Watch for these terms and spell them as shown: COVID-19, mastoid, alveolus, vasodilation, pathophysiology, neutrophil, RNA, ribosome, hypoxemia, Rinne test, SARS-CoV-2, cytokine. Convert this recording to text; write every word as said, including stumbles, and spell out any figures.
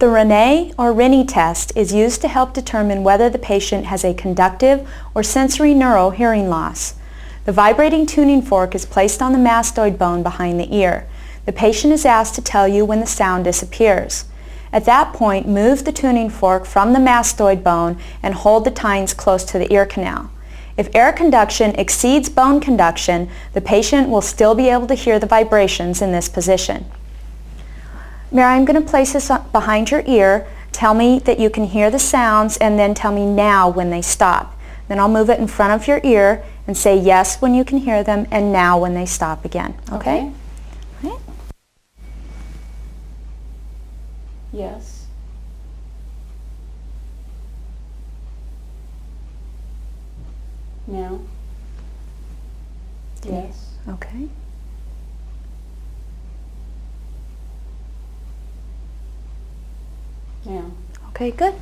The Rinne or Rinne test is used to help determine whether the patient has a conductive or sensory neural hearing loss. The vibrating tuning fork is placed on the mastoid bone behind the ear. The patient is asked to tell you when the sound disappears. At that point, move the tuning fork from the mastoid bone and hold the tines close to the ear canal. If air conduction exceeds bone conduction, the patient will still be able to hear the vibrations in this position. Mary, I'm going to place this behind your ear. Tell me that you can hear the sounds and then tell me now when they stop. Then I'll move it in front of your ear and say yes when you can hear them and now when they stop again. Okay? Okay. Right. Yes. Now. Yes. Okay. Yeah. Okay, good.